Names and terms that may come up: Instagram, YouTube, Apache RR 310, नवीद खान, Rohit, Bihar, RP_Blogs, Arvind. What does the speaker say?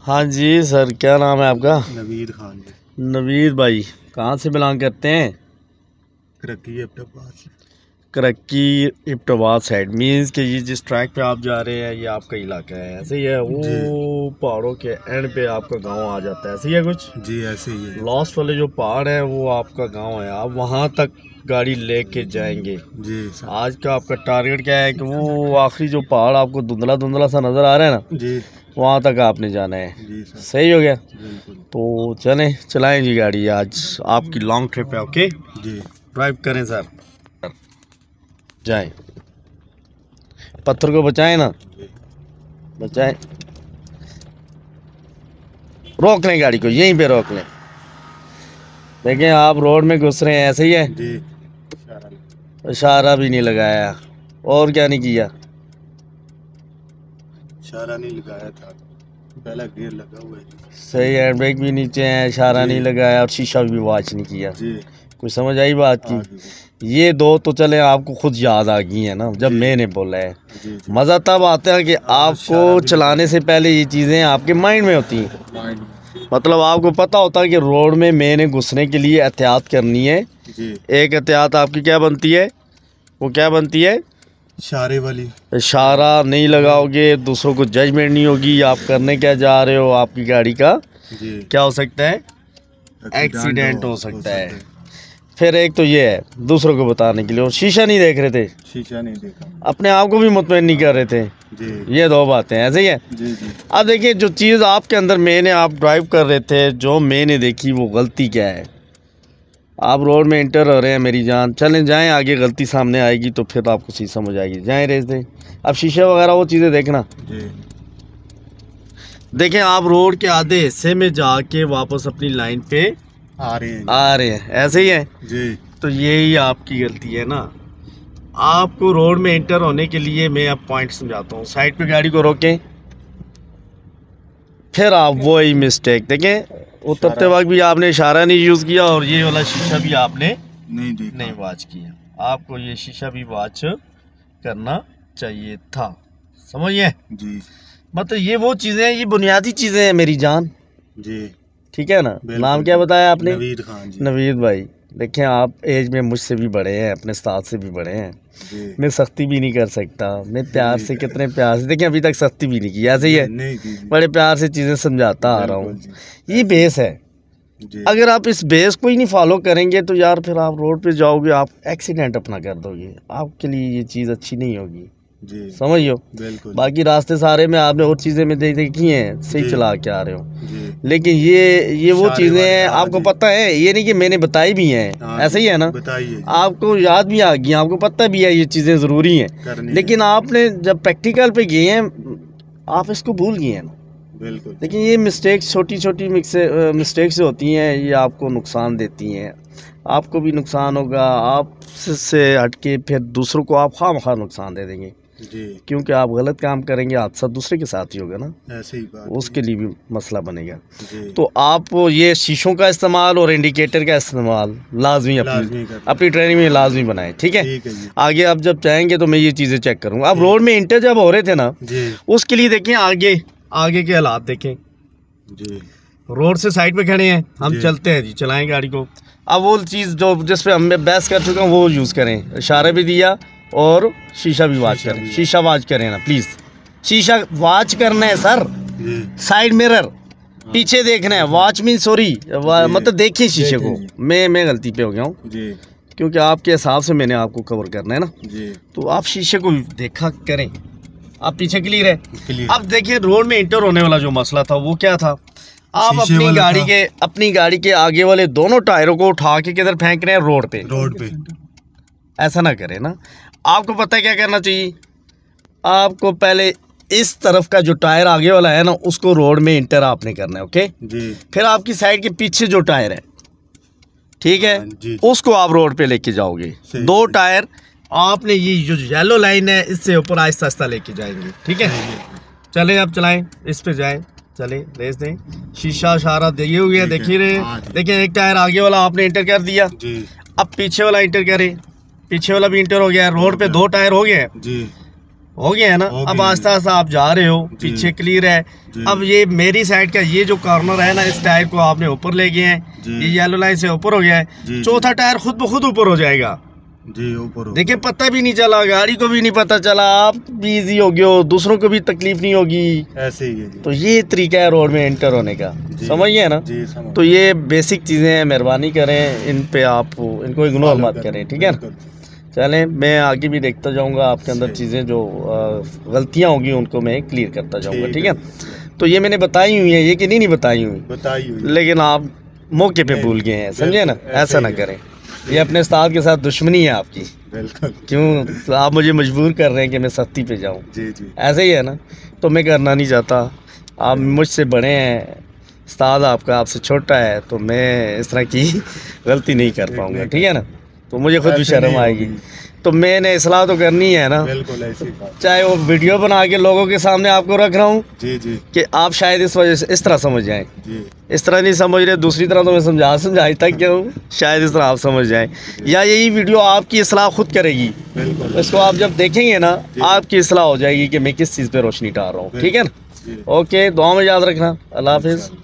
हाँ जी सर, क्या नाम है आपका? नवीद खान। नवीद भाई कहाँ से बिलोंग करते हैं? करक्की इब्टबाद साइड। मीन्स कि ये जिस ट्रैक पे आप जा रहे हैं ये आपका इलाका है, ऐसे ही है? वो पहाड़ों के एंड पे आपका गांव आ जाता है, ऐसे ही है कुछ? जी ऐसे ही है। लॉस्ट वाले जो पहाड़ है वो आपका गांव है, आप वहाँ तक गाड़ी लेके जाएंगे जी। आज का आपका टारगेट क्या है कि वो आखिरी जो पहाड़ आपको धुंधला धुंधला सा नज़र आ रहा है ना जी, वहाँ तक आपने जाना है। सही हो गया, तो चलें चलाएँ जी गाड़ी। आज आपकी लॉन्ग ट्रिप है। ओके जी, ड्राइव करें सर, जाएं, पत्थर को बचाएं ना, बचाएं। रोक लें गाड़ी को, यहीं पे रोक लें। देखें आप रोड में घुस रहे हैं, ऐसे ही है जी। इशारा भी नहीं लगाया, और क्या नहीं किया? इशारा नहीं लगाया था, पहला गियर लगा हुआ है। सही, हैंड ब्रेक भी नीचे है, इशारा नहीं लगाया और शीशा भी वॉच नहीं किया जी। कुछ समझ आई बात की? ये दो तो चले आपको खुद याद आ गई है ना, जब मैंने बोला है। मज़ा तब आता है कि आपको चलाने से पहले ये चीज़ें आपके माइंड में होती हैं, मतलब आपको पता होता है कि रोड में मैंने घुसने के लिए एहतियात करनी है। एक एहतियात आपकी क्या बनती है? वो क्या बनती है? इशारे वाली। इशारा नहीं लगाओगे, दूसरों को जजमेंट नहीं होगी आप करने क्या जा रहे हो। आपकी गाड़ी का क्या हो सकता है? एक्सीडेंट हो सकता है। फिर एक तो ये है दूसरों को बताने के लिए, और शीशा नहीं देख रहे थे, शीशा नहीं देखा, अपने आप को भी मुतमईन नहीं कर रहे थे जी। ये दो बातें ऐसे ही है जी। अब देखिए जो चीज़ आपके अंदर मैंने, आप ड्राइव कर रहे थे, जो मैंने देखी वो गलती क्या है? आप रोड में इंटर हो रहे हैं मेरी जान, चलें जाएँ आगे, गलती सामने आएगी तो फिर आपको चीज़ समझ आएगी। जाएँ रेस दें आप, शीशा वगैरह वो चीज़ें देखना। देखें आप रोड के आधे हिस्से में जाके वापस अपनी लाइन पे आ रहे हैं, ऐसे ही है जी। तो यही आपकी गलती है ना। आपको रोड में एंटर होने के लिए मैं अब पॉइंट समझाता हूँ। साइड पे गाड़ी को रोकें, फिर आप वही मिस्टेक देखें। उतरते वक्त भी आपने इशारा नहीं यूज़ किया, और ये वाला शीशा भी आपने नहीं वाच किया। आपको ये शीशा भी वाच करना चाहिए था, समझिए जी। मतलब ये वो चीज़ें हैं, ये बुनियादी चीज़ें हैं मेरी जान जी, ठीक है ना। नाम क्या बताया आपने? नवीद खान जी। नवीद भाई देखें आप एज में मुझसे भी बड़े हैं, अपने साथ से भी बड़े हैं। मैं सख्ती भी नहीं कर सकता, मैं प्यार से, कितने प्यार से देखें अभी तक सख्ती भी नहीं की, ऐसे ही है, बड़े प्यार से चीज़ें समझाता आ रहा हूँ। ये बेस है, अगर आप इस बेस को ही नहीं फॉलो करेंगे तो यार फिर आप रोड पे जाओगे, आप एक्सीडेंट अपना कर दोगे, आपके लिए ये चीज़ अच्छी नहीं होगी, समझियो। बाकी रास्ते सारे में आपने और चीज़ें में देखी हैं, सही चला के आ रहे हो, लेकिन ये वो चीज़ें हैं आपको पता है, ये नहीं कि मैंने बताई भी हैं, ऐसे ही है ना, आपको याद भी आ गई, आपको पता भी है ये चीज़ें ज़रूरी हैं, लेकिन आपने जब प्रैक्टिकल पे गए हैं आप इसको भूल गए हैं ना, बिल्कुल। लेकिन ये मिस्टेक्स, छोटी छोटी मिस्टेक्स होती हैं, ये आपको नुकसान देती हैं, आपको भी नुकसान होगा, आप से हट के फिर दूसरों को आप खामखा नुकसान दे देंगे जी, क्योंकि आप गलत काम करेंगे हादसा दूसरे के साथ ही होगा ना, ऐसे ही बात उसके लिए भी मसला बनेगा। तो आप ये शीशों का इस्तेमाल और इंडिकेटर का इस्तेमाल लाजमी अपनी ट्रेनिंग में लाजमी बनाएं, ठीक है। आगे आप जब चाहेंगे तो मैं ये चीज़ें चेक करूँगा। आप रोड में इंटर जब हो रहे थे ना, उसके लिए देखें आगे के हालात देखें जी। रोड से साइड पे खड़े हैं हम, चलते हैं जी, चलाएं गाड़ी को। अब वो चीज़ जो जिस पे हमने बहस कर चुका हूँ वो यूज़ करें, इशारा भी दिया और शीशा भी वाच करें। शीशा वाच करें ना प्लीज़, शीशा वाच करना है सर, साइड मिरर पीछे देखना है। वाच मीन सॉरी, मतलब देखिए शीशे को। मैं गलती पे हो गया हूँ, क्योंकि आपके हिसाब से मैंने आपको कवर करना है ना जी, तो आप शीशे को देखा करें। आप पीछे क्लियर है? अब देखिए रोड में इंटर होने वाला जो मसला था वो क्या था? आप अपनी गाड़ी के आगे वाले दोनों टायरों को उठा के किधर फेंक रहे हैं? रोड पे। ऐसा ना करें ना। आपको पता है क्या करना चाहिए? आपको पहले इस तरफ का जो टायर आगे वाला है ना उसको रोड में इंटर आपने करना है, ओके जी। फिर आपकी साइड के पीछे जो टायर है, ठीक है, उसको आप रोड पे लेके जाओगे। दो टायर आपने, ये जो येलो लाइन है इससे ऊपर आहिस्ता आहिस्ता लेके जाएंगे, ठीक है। चलें आप चलाएं, इस पे जाएं, चलें रेस दें। शीशा इशारा दिए हुए हैं, देखिए देखिए एक टायर आगे वाला आपने इंटर कर दिया जी। अब पीछे वाला इंटर करें, पीछे वाला भी इंटर हो गया। रोड पे दो टायर हो गए हैं जी। हो गया है ना। अब आस्ता आस्ता आप जा रहे हो, पीछे क्लियर है। अब ये मेरी साइड का ये जो कॉर्नर है ना, इस टायर को आपने ऊपर ले गए हैं, ये येलो लाइन से ऊपर हो गया है। चौथा टायर खुद ब खुद ऊपर हो जाएगा जी, ऊपर। देखिए पता भी नहीं चला, गाड़ी को भी नहीं पता चला, आप भी इजी हो गए हो, दूसरों को भी तकलीफ नहीं होगी, ऐसे ही है। तो ये तरीका है रोड में एंटर होने का, समझिए ना। तो ये बेसिक चीजें हैं, मेहरबानी करें इन पे, आप इनको इग्नोर मत करें, ठीक है ना। चलें, मैं आगे भी देखता जाऊंगा आपके अंदर चीज़ें जो गलतियां होंगी उनको मैं क्लियर करता जाऊंगा, ठीक है। तो ये मैंने बताई हुई है, ये कि नहीं बताई हुई, लेकिन आप मौके पे भूल गए हैं, समझे ना। ऐसा ना करें, ये अपने उस्ताद के साथ दुश्मनी है आपकी, बिल्कुल। क्यों तो आप मुझे मजबूर कर रहे हैं कि मैं सख्ती पे जाऊं, जी ऐसे ही है ना। तो मैं करना नहीं चाहता, आप मुझसे बड़े हैं, उस्ताद आपका आपसे छोटा है, तो मैं इस तरह की गलती नहीं कर पाऊंगा, ठीक है ना। तो मुझे खुद भी शर्म आएगी, तो मैंने इसलाह तो करनी है ना, चाहे वो वीडियो बना के लोगों के सामने आपको रख रहा हूँ कि आप शायद इस वजह से इस तरह समझ जाएं, इस तरह नहीं समझ रहे, दूसरी तरह तो मैं समझाई तक क्या हूँ, शायद इस तरह आप समझ जाएं, या यही वीडियो आपकी असलाह खुद करेगी। इसको आप जब देखेंगे ना, आपकी असलाह हो जाएगी कि मैं किस चीज़ पर रोशनी डाल रहा हूँ, ठीक है ना। ओके, दुआ में याद रखना, अल्लाह हाफिज़।